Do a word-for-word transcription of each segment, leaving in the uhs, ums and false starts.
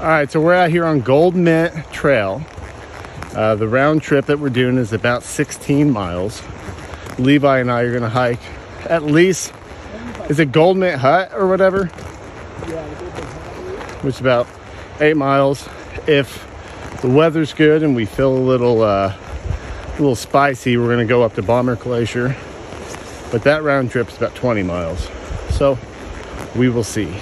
All right, so we're out here on Gold Mint Trail. Uh, the round trip that we're doing is about sixteen miles. Levi and I are gonna hike at least, is it Gold Mint Hut or whatever? Which is about eight miles. If the weather's good and we feel a little, uh, a little spicy, we're gonna go up to Bomber Glacier. But that round trip is about twenty miles. So we will see.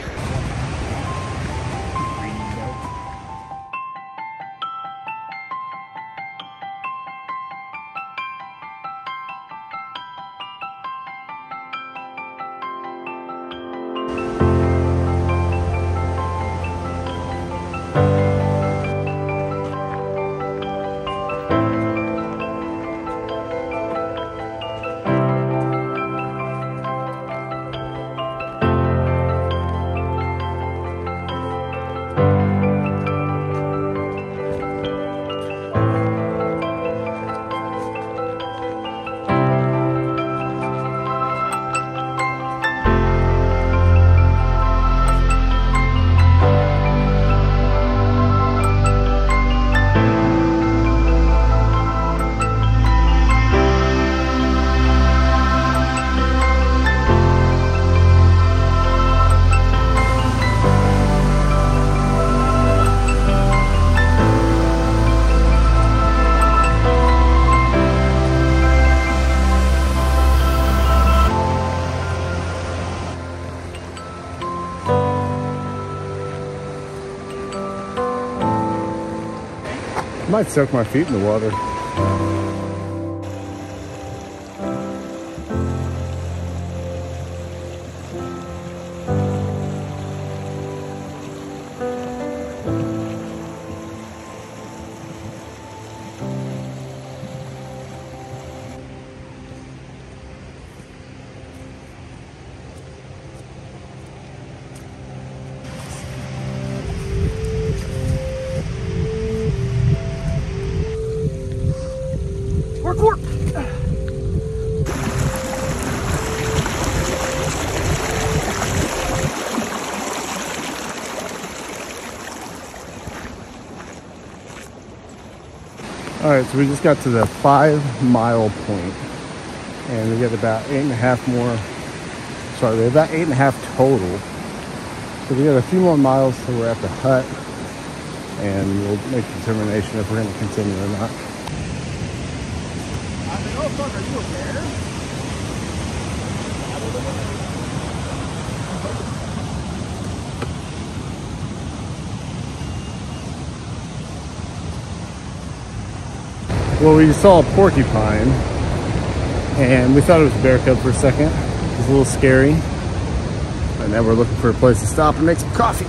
I might soak my feet in the water. All right, so we just got to the five mile point and we got about eight and a half more, sorry, we have about eight and a half total. So we got a few more miles till we're at the hut and we'll make a determination if we're gonna continue or not. I said, oh fuck, are you okay? Well, we saw a porcupine and we thought it was a bear cub for a second. It was a little scary. And now we're looking for a place to stop and make some coffee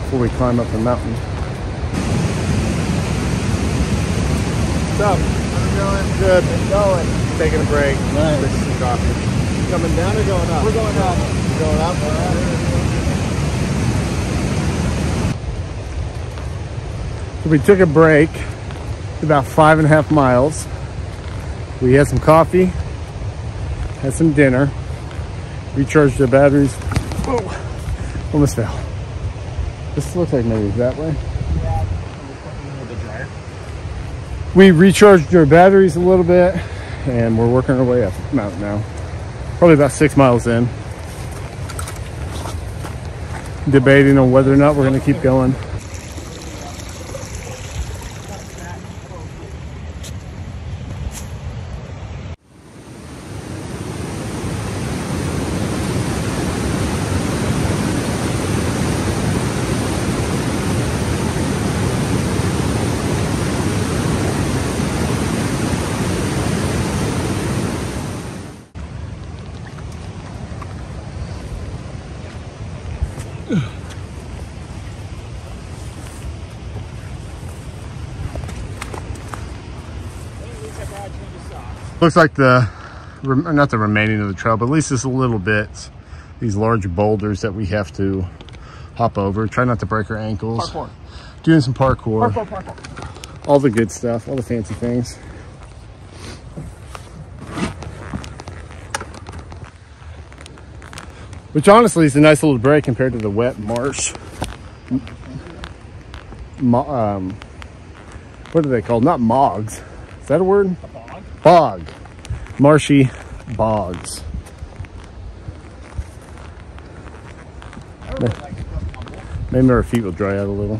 before we climb up the mountain. What's up? How's it going? Good. It's going. Taking a break. Nice. Making some coffee. Coming down or going up? We're going up. Going up? All right. We took a break, about five and a half miles. We had some coffee, had some dinner, recharged the batteries. Whoa, almost fell. This looks like maybe that way. We recharged our batteries a little bit and we're working our way up the mountain now. Probably about six miles in. Debating on whether or not we're gonna keep going. Looks like the, not the remaining of the trail, but at least it's a little bit, these large boulders that we have to hop over. Try not to break our ankles. Parkour. Doing some parkour. Parkour, parkour. All the good stuff, all the fancy things. Which honestly is a nice little break compared to the wet marsh. Um, what are they called? Not bogs. Is that a word? A bog. Bog. Marshy bogs. I really like it. Maybe our feet will dry out a little.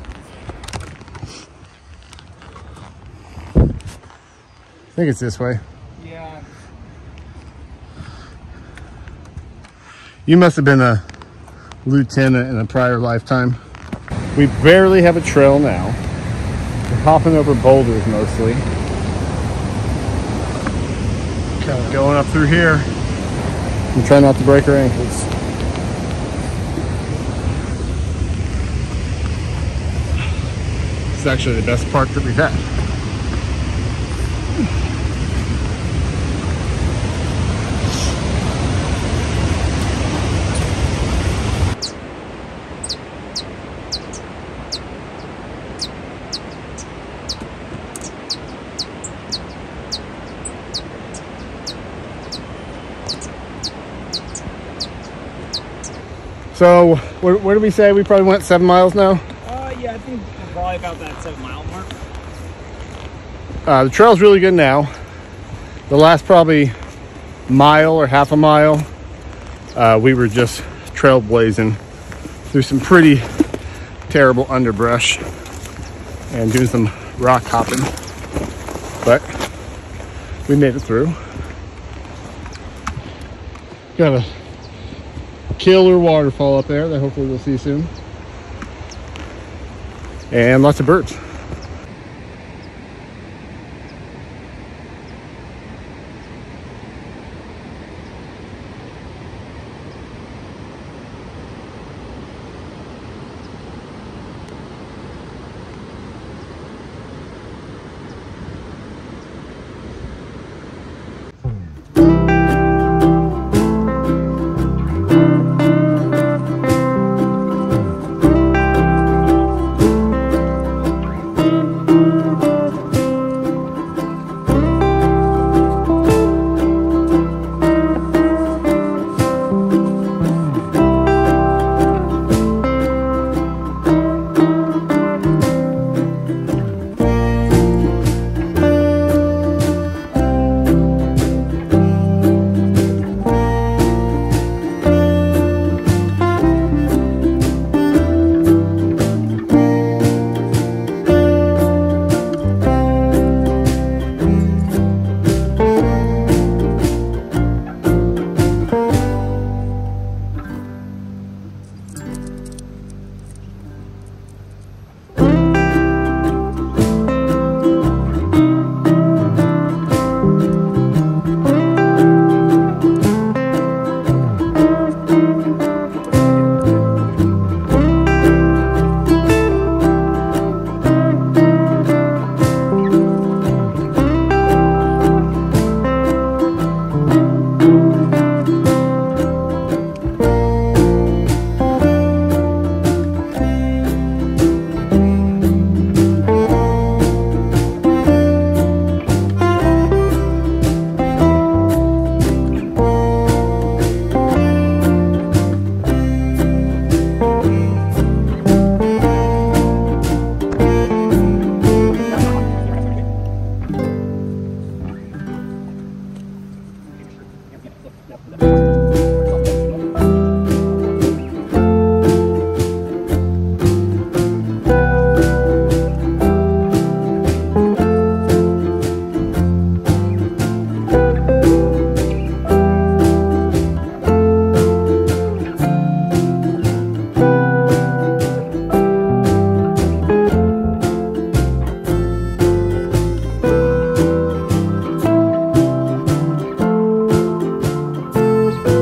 I think it's this way. Yeah. You must have been a lieutenant in a prior lifetime. We barely have a trail now. We're hopping over boulders mostly. Kind of going up through here. And try not to break our ankles. It's actually the best park that we've had. So, where, where did we say we probably went? Seven miles now? Uh, yeah, I think we're probably about that seven mile mark. Uh, the trail's really good now. The last probably mile or half a mile, uh, we were just trailblazing through some pretty terrible underbrush and doing some rock hopping. But we made it through. Got a killer waterfall up there that hopefully we'll see soon, and lots of birds. Thank you.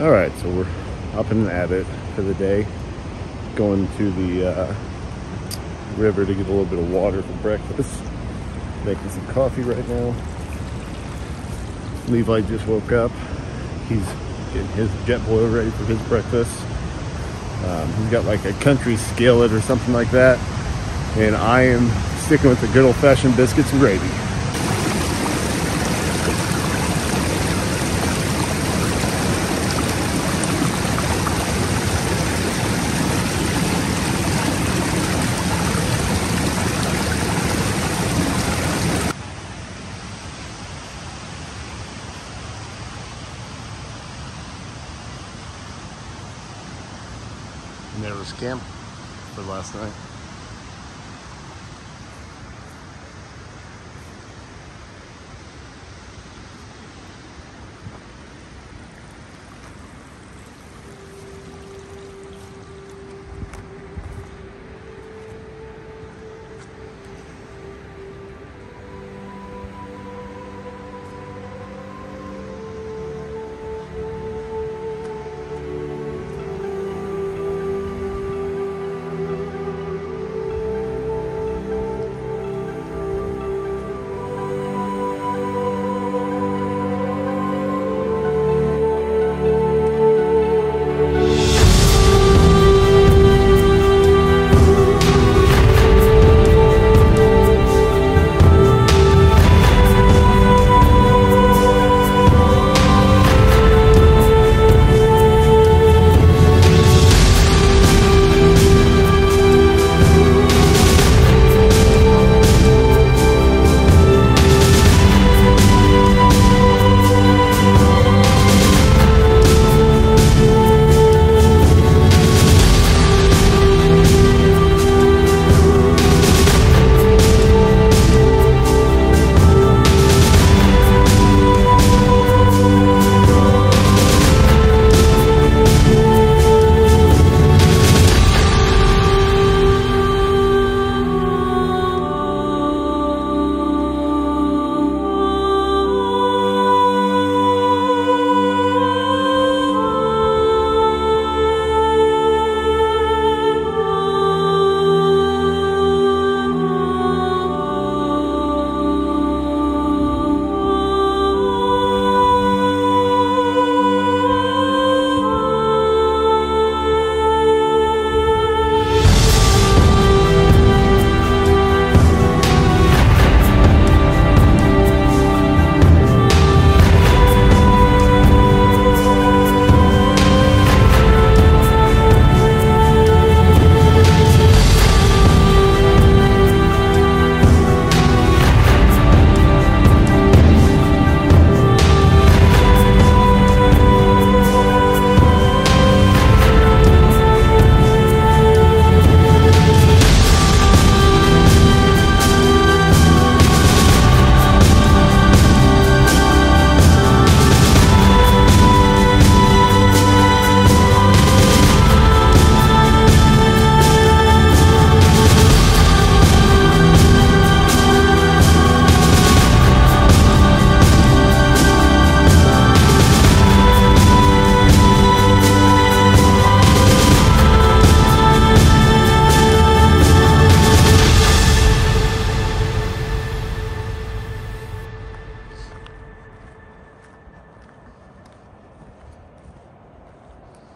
All right, so we're up in Abbott for the day, going to the uh, river to get a little bit of water for breakfast. Making some coffee right now. Levi just woke up. He's getting his jetboil ready for his breakfast. Um, he's got like a country skillet or something like that. And I am sticking with the good old-fashioned biscuits and gravy. And there was camp for last night.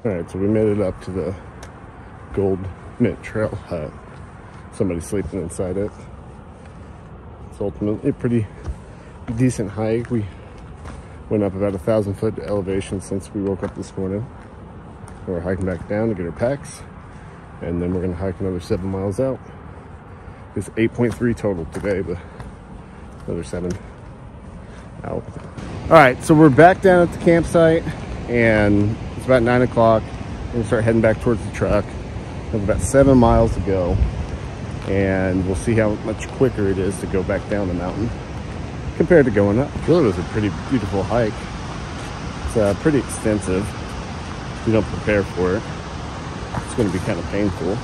Alright, so we made it up to the Gold Mint Trail hut. Somebody sleeping inside it. It's ultimately a pretty decent hike. We went up about a thousand foot elevation since we woke up this morning. We're hiking back down to get our packs, and then we're going to hike another seven miles out. It's eight point three total today, but another seven out. Alright, so we're back down at the campsite, and it's about nine o'clock. We'll start heading back towards the truck. We have about seven miles to go, and we'll see how much quicker it is to go back down the mountain compared to going up. Really was a pretty beautiful hike. It's uh, pretty extensive. If you don't prepare for it, it's going to be kind of painful.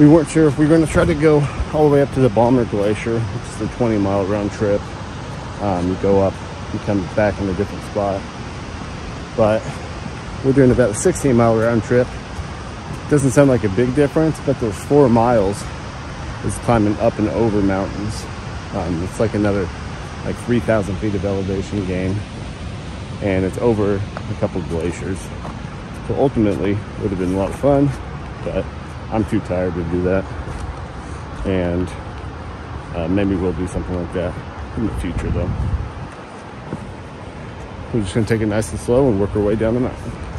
We weren't sure if we were going to try to go all the way up to the Bomber Glacier, which is a twenty mile round trip. Um, you go up, you come back in a different spot. but we're doing about a sixteen mile round trip. Doesn't sound like a big difference, but there's four miles is climbing up and over mountains. Um, it's like another like three thousand feet of elevation gain, and it's over a couple of glaciers. So ultimately, it would have been a lot of fun, but I'm too tired to do that. And uh, maybe we'll do something like that in the future though. We're just gonna take it nice and slow and work our way down the mountain.